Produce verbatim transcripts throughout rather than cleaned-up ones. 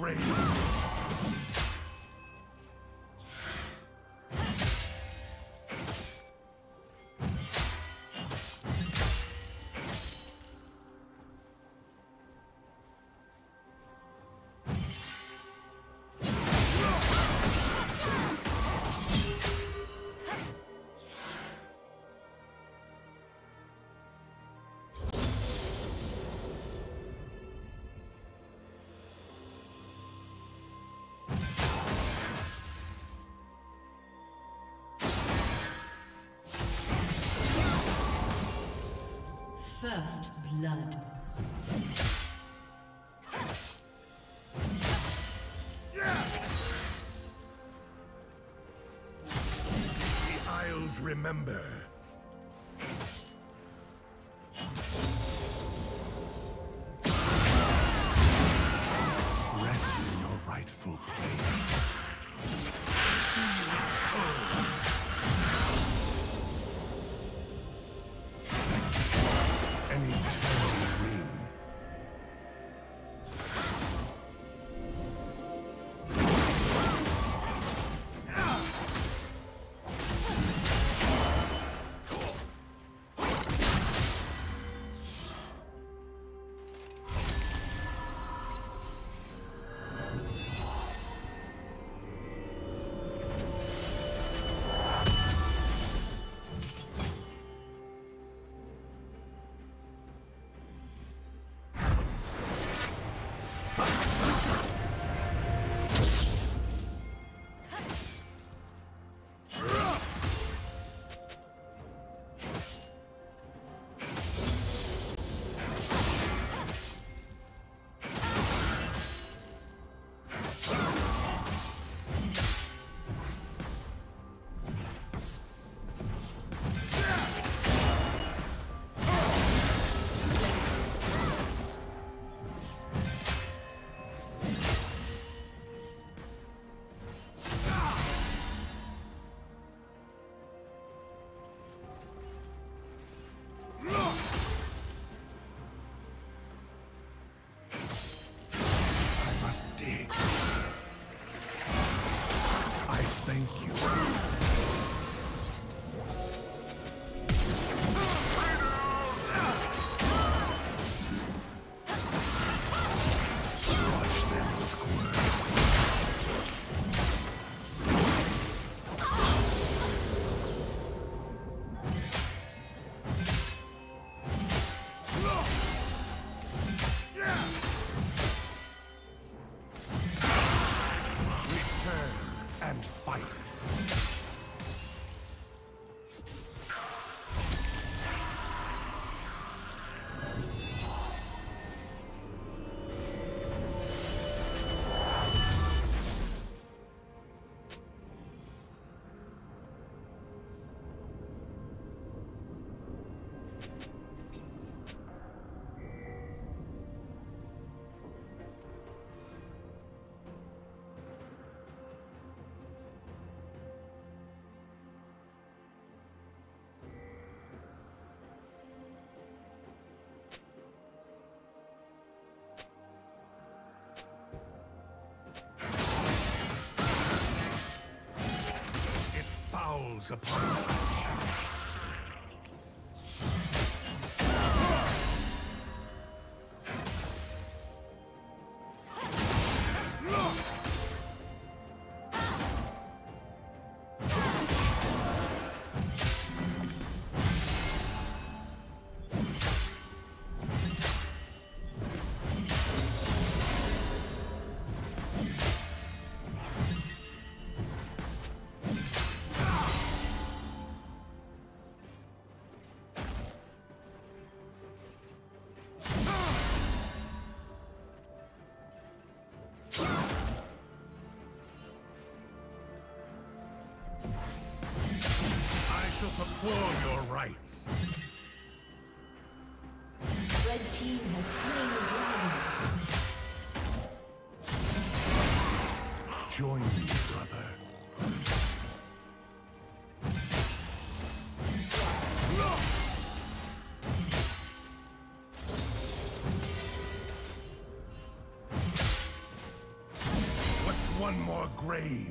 grave. First blood. The Isles remember. Rest in your rightful place. Oh. Upon for your rights. Red team has slain the dragon. Join me, brother. your grave.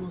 Will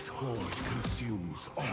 This horde consumes all.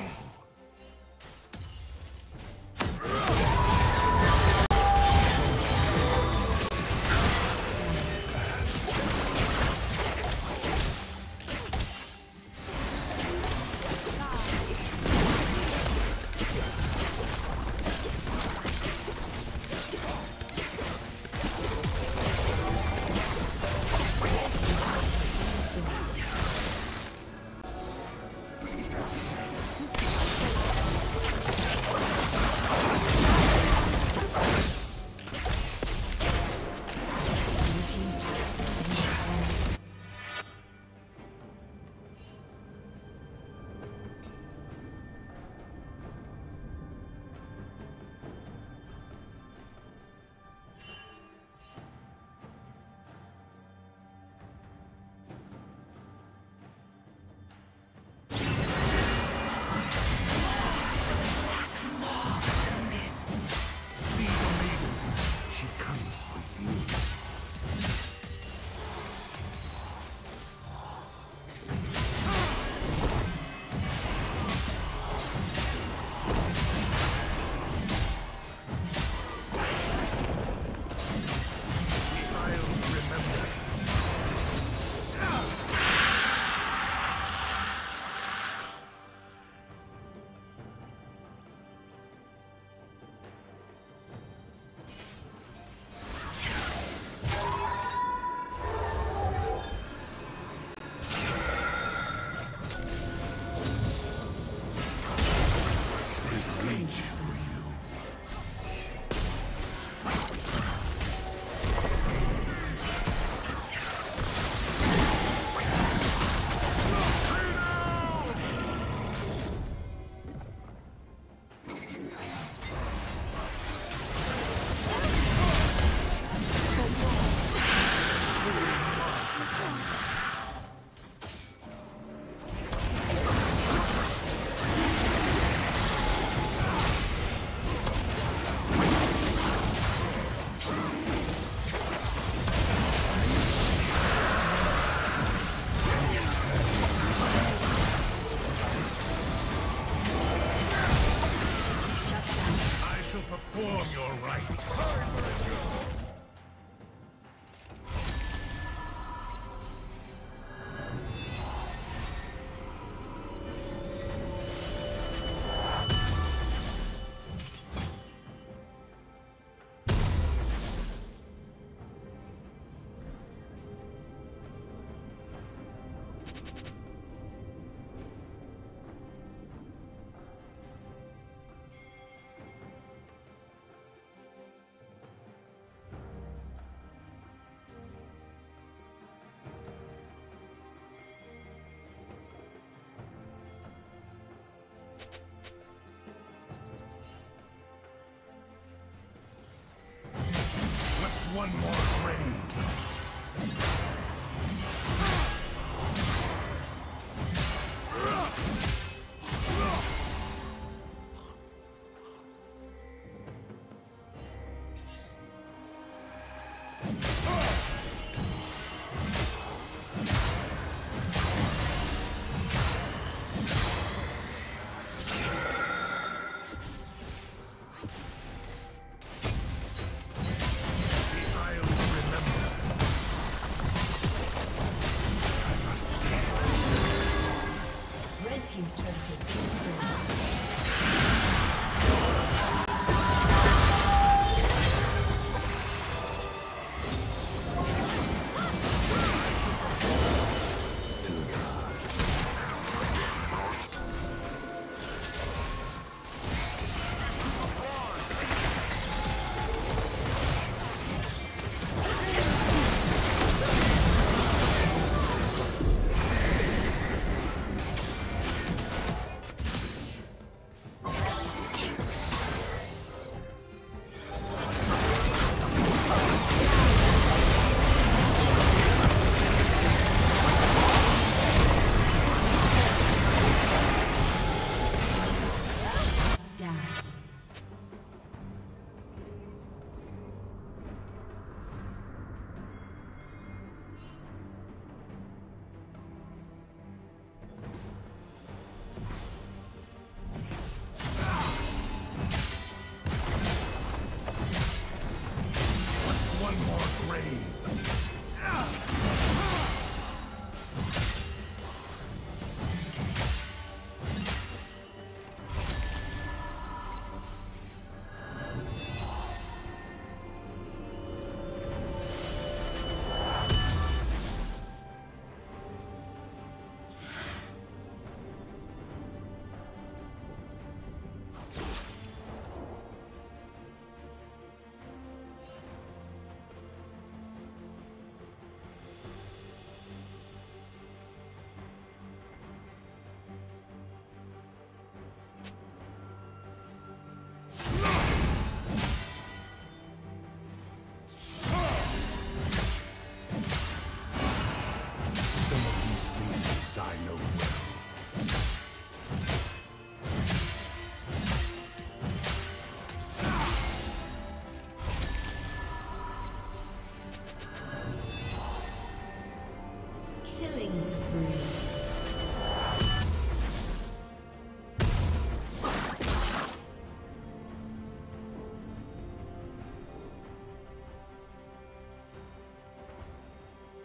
one more grave.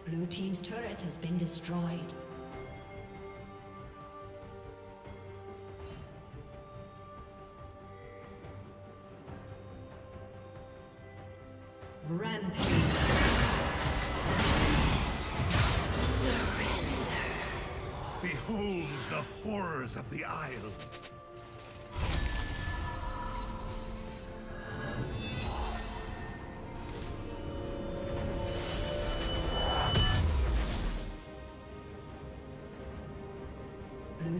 Blue team's turret has been destroyed. Rampage. Behold the horrors of the Isles.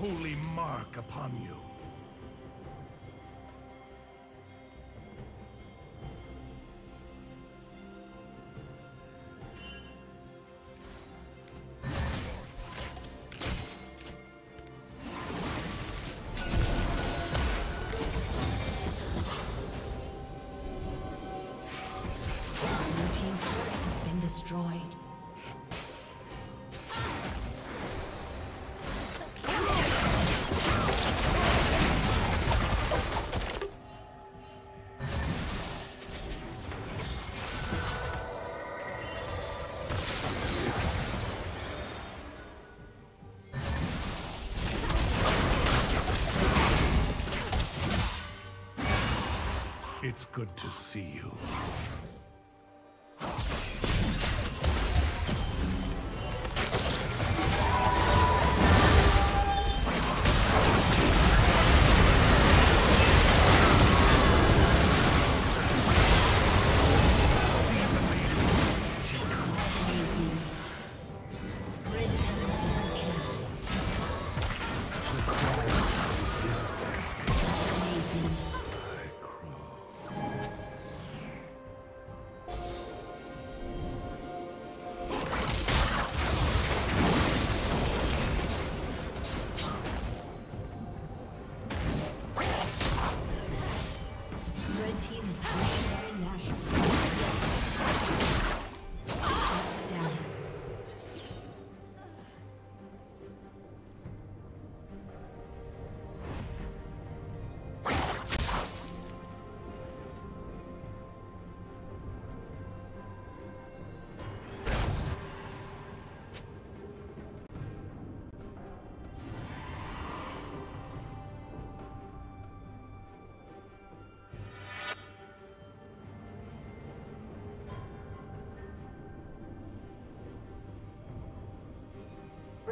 Holy mark upon you. It's good to see you.